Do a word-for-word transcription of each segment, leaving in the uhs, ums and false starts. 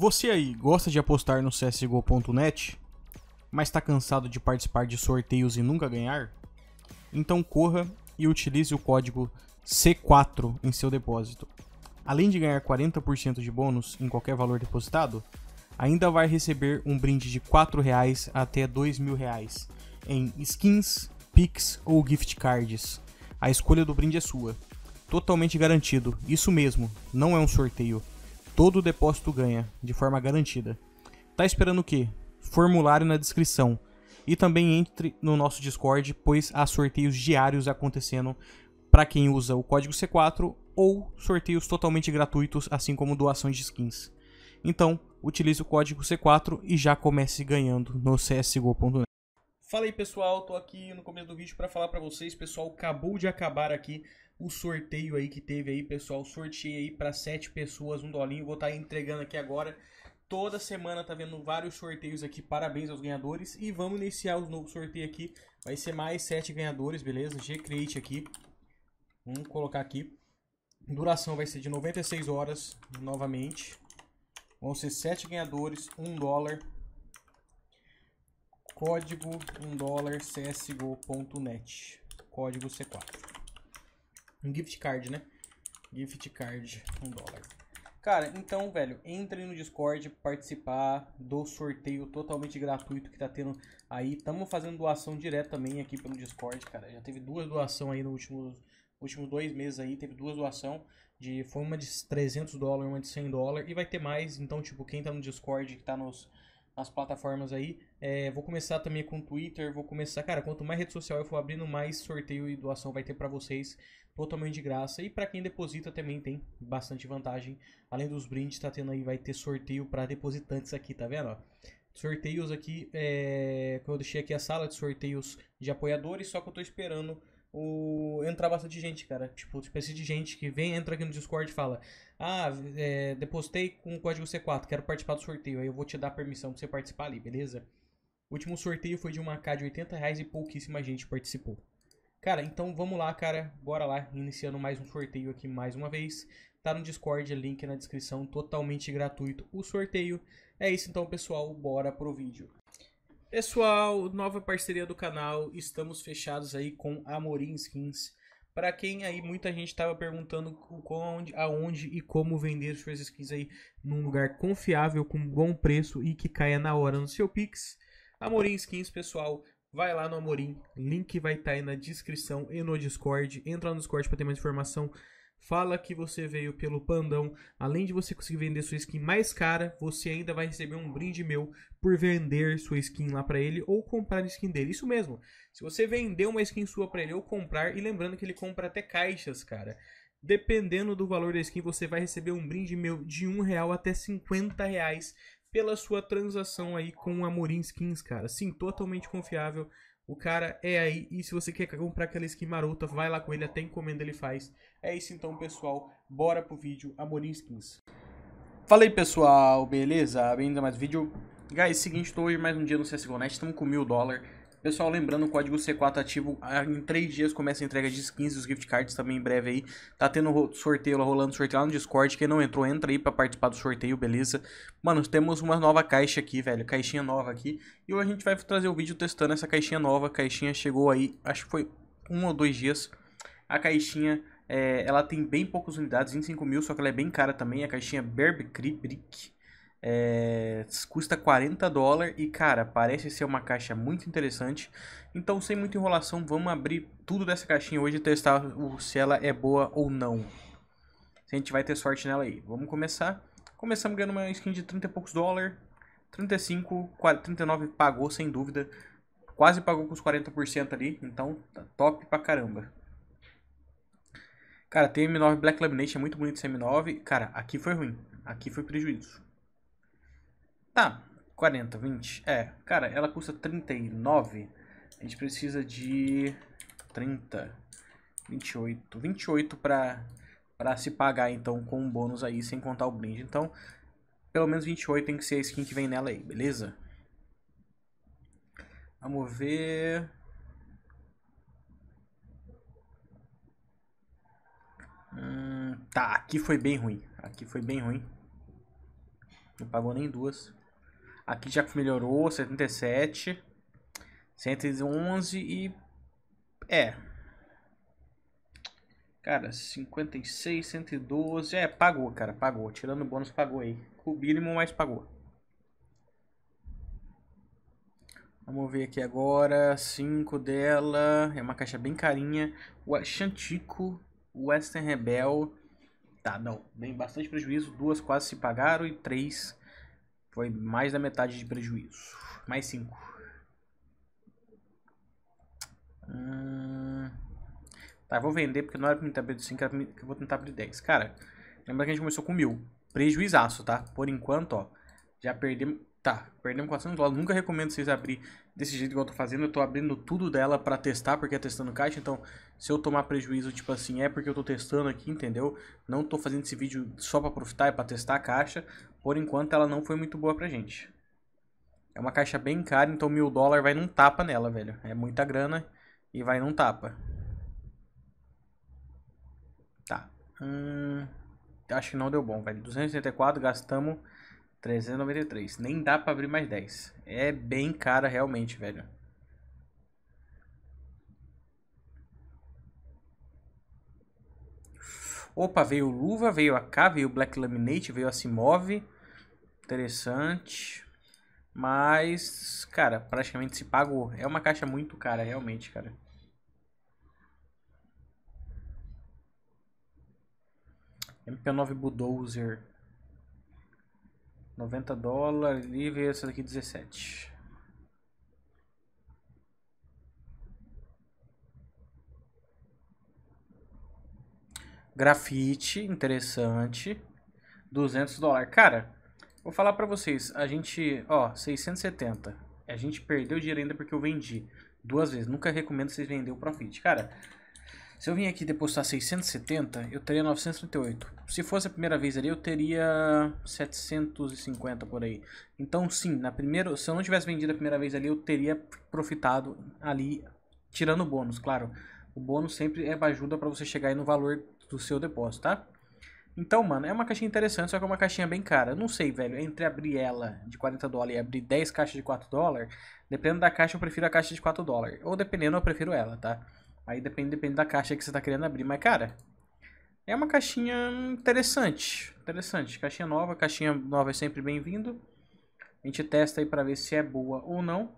Você aí gosta de apostar no C S G O ponto net, mas está cansado de participar de sorteios e nunca ganhar? Então corra e utilize o código C quatro em seu depósito. Além de ganhar quarenta por cento de bônus em qualquer valor depositado, ainda vai receber um brinde de quatro reais até dois mil reais em skins, pix ou gift cards. A escolha do brinde é sua. Totalmente garantido. Isso mesmo, não é um sorteio. Todo depósito ganha, de forma garantida. Tá esperando o quê? Formulário na descrição. E também entre no nosso Discord, pois há sorteios diários acontecendo para quem usa o código C quatro ou sorteios totalmente gratuitos, assim como doações de skins. Então, utilize o código C quatro e já comece ganhando no C S G O ponto net. Fala aí pessoal, tô aqui no começo do vídeo para falar para vocês, pessoal, acabou de acabar aqui o sorteio aí que teve aí, pessoal, sorteei aí para sete pessoas, um dolinho, vou estar tá entregando aqui agora. Toda semana tá vendo vários sorteios aqui, parabéns aos ganhadores e vamos iniciar o novo sorteio aqui, vai ser mais sete ganhadores, beleza? G-Create aqui, vamos colocar aqui, duração vai ser de noventa e seis horas, novamente, vão ser sete ganhadores, um dólar. Código um dólar C S G O ponto net. Código C quatro. Um gift card, né? Gift card um dólar. Cara, então, velho, entre no Discord participar do sorteio totalmente gratuito que tá tendo aí. Tamo fazendo doação direta também aqui pelo Discord, cara. Já teve duas doações aí no último, últimos dois meses aí. Teve duas doações. De, foi uma de trezentos dólares, uma de cem dólares. E vai ter mais. Então, tipo, quem tá no Discord, que tá nos... as plataformas aí, é, vou começar também com o Twitter, vou começar, cara, quanto mais rede social eu for abrindo, mais sorteio e doação vai ter pra vocês, totalmente de graça, e pra quem deposita também tem bastante vantagem, além dos brindes, tá tendo aí, vai ter sorteio pra depositantes aqui, tá vendo, ó, sorteios aqui, é, eu deixei aqui a sala de sorteios de apoiadores, só que eu tô esperando o... entrar bastante gente, cara. Tipo, espécie de gente que vem, entra aqui no Discord e fala: ah, é, depositei com o código C quatro, quero participar do sorteio. Aí eu vou te dar permissão pra você participar ali, beleza? O último sorteio foi de uma K de oitenta reais e pouquíssima gente participou. Cara, então vamos lá, cara. Bora lá, iniciando mais um sorteio aqui mais uma vez. Tá no Discord, link na descrição, totalmente gratuito o sorteio. É isso então, pessoal, bora pro vídeo. Pessoal, nova parceria do canal, estamos fechados aí com Amorim Skins. Para quem aí, muita gente estava perguntando com, aonde e como vender suas skins aí num lugar confiável, com bom preço e que caia na hora no seu Pix. Amorim Skins, pessoal, vai lá no Amorim, link vai estar tá aí na descrição e no Discord. Entra no Discord para ter mais informação. Fala que você veio pelo Pandão, além de você conseguir vender sua skin mais cara, você ainda vai receber um brinde meu por vender sua skin lá pra ele ou comprar a skin dele, isso mesmo. Se você vender uma skin sua pra ele ou comprar, e lembrando que ele compra até caixas, cara. Dependendo do valor da skin, você vai receber um brinde meu de um real até cinquenta reais pela sua transação aí com o Amorim Skins, cara. Sim, totalmente confiável. O cara é aí, e se você quer comprar aquela skin marota, vai lá com ele, até encomenda ele faz. É isso então, pessoal, bora pro vídeo Amorim Skins. Fala aí, pessoal, beleza? Bem-vindo a mais um vídeo. Guys, seguinte, tô hoje mais um dia no C S G O ponto net, estamos com mil dólares. Pessoal, lembrando, o código C quatro ativo, em três dias começa a entrega de skins e os gift cards também em breve aí. Tá tendo sorteio lá, rolando sorteio lá no Discord, quem não entrou, entra aí pra participar do sorteio, beleza? Mano, temos uma nova caixa aqui, velho, caixinha nova aqui. E hoje a gente vai trazer o vídeo testando essa caixinha nova, a caixinha chegou aí, acho que foi um ou dois dias. A caixinha, é, ela tem bem poucas unidades, vinte e cinco mil, só que ela é bem cara também, a caixinha Berbic. É, custa quarenta dólares e, cara, parece ser uma caixa muito interessante. Então, sem muita enrolação, vamos abrir tudo dessa caixinha hoje e testar se ela é boa ou não. Se a gente vai ter sorte nela aí. Vamos começar. Começamos ganhando uma skin de trinta e poucos dólares. trinta e cinco, trinta e nove pagou, sem dúvida. Quase pagou com os quarenta por cento ali. Então, tá top pra caramba. Cara, tem M nove Black Laminate, é muito bonito esse M nove. Cara, aqui foi ruim. Aqui foi prejuízo. Tá, quarenta, vinte, é, cara, ela custa trinta e nove, a gente precisa de trinta, vinte e oito, vinte e oito pra, pra se pagar, então, com um bônus aí, sem contar o brinde, então, pelo menos vinte e oito tem que ser a skin que vem nela aí, beleza? Vamos ver... Hum, tá, aqui foi bem ruim, aqui foi bem ruim. Não pagou nem duas. Aqui já melhorou, setenta e sete. cento e onze e... É. Cara, cinquenta e seis, cento e doze... É, pagou, cara, pagou. Tirando o bônus, pagou aí. O mínimo, mas pagou. Vamos ver aqui agora. cinco dela. É uma caixa bem carinha. O Xantico, Western Rebel... Tá, não. Bem, bastante prejuízo. Duas quase se pagaram e três foi mais da metade de prejuízo. Mais cinco. Hum... Tá, vou vender porque não era pra me abrir de cinco, era pra me... eu vou tentar abrir dez. Cara, lembra que a gente começou com mil. Prejuizaço, tá? Por enquanto, ó. Já perdemos... Tá, perdemos quatrocentos dólares. Nunca recomendo vocês abrir desse jeito que eu tô fazendo. Eu tô abrindo tudo dela pra testar, porque é testando caixa. Então, se eu tomar prejuízo, tipo assim, é porque eu tô testando aqui, entendeu? Não tô fazendo esse vídeo só pra aproveitar, é pra testar a caixa. Por enquanto, ela não foi muito boa pra gente. É uma caixa bem cara, então mil dólares vai num tapa nela, velho. É muita grana e vai num tapa. Tá. Hum, acho que não deu bom, velho. duzentos e oitenta e quatro, gastamos... trezentos e noventa e três. Nem dá pra abrir mais dez. É bem cara realmente, velho. Opa, veio luva, veio a K, veio Black Laminate, veio a Simove. Interessante. Mas, cara, praticamente se pagou. É uma caixa muito cara, realmente, cara. M P nove Bulldozer. noventa dólares, livre, essa daqui dezessete. Grafite, interessante. duzentos dólares. Cara, vou falar pra vocês, a gente, ó, seiscentos e setenta. A gente perdeu dinheiro ainda porque eu vendi duas vezes. Nunca recomendo vocês venderem o Profit. Cara, se eu vim aqui depositar seiscentos e setenta, eu teria novecentos e trinta e oito. Se fosse a primeira vez ali, eu teria setecentos e cinquenta por aí. Então, sim, na primeira, se eu não tivesse vendido a primeira vez ali, eu teria profitado ali, tirando o bônus, claro. O bônus sempre é ajuda para você chegar aí no valor do seu depósito, tá? Então, mano, é uma caixinha interessante, só que é uma caixinha bem cara. Eu não sei, velho, entre abrir ela de quarenta dólares e abrir dez caixas de quatro dólares, dependendo da caixa, eu prefiro a caixa de quatro dólares. Ou dependendo, eu prefiro ela, tá? Aí depende, depende da caixa que você tá querendo abrir. Mas, cara, é uma caixinha interessante. Interessante. Caixinha nova. Caixinha nova é sempre bem-vindo. A gente testa aí pra ver se é boa ou não.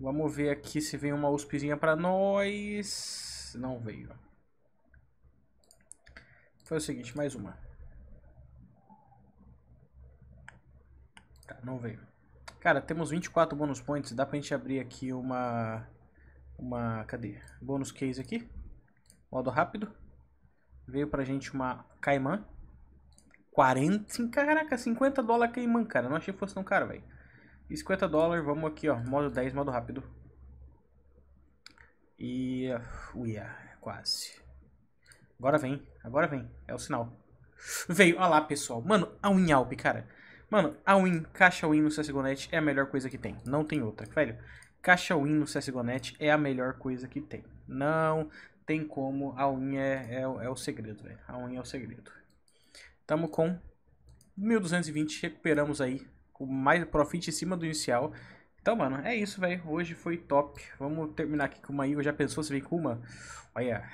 Vamos ver aqui se vem uma USPzinha pra nós. Não veio. Foi o seguinte, mais uma. Tá, não veio. Cara, temos vinte e quatro bônus points. Dá pra gente abrir aqui uma... Uma, cadê? Bônus case aqui. Modo rápido. Veio pra gente uma Cayman. quarenta, caraca, cinquenta dólares Cayman, cara. Não achei que fosse tão caro, velho. E cinquenta dólares, vamos aqui, ó. Modo dez, modo rápido. E... Uia, quase. Agora vem, agora vem. É o sinal. Veio, olha lá, pessoal. Mano, a Winalp, cara. Mano, a Win, caixa Win no C S G O ponto net é a melhor coisa que tem. Não tem outra, velho. Caixa Win no C S G O ponto net é a melhor coisa que tem. Não tem como. A Win é, é, é o segredo, velho. A Win é o segredo. Estamos com mil duzentos e vinte. Recuperamos aí. Com mais profit em cima do inicial. Então, mano, é isso, velho. Hoje foi top. Vamos terminar aqui com uma I V A. Já pensou se vem com uma? Olha.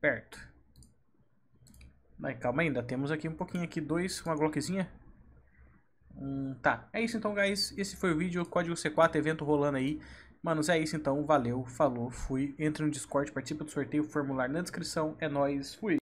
Perto. Mas calma aí, ainda temos aqui um pouquinho aqui. Dois. Uma Glockzinha. Hum, tá, é isso então, guys. Esse foi o vídeo, código C quatro, evento rolando aí. Manos, é isso então, valeu, falou, fui. Entre no Discord, participa do sorteio, formulário na descrição. É nóis, fui.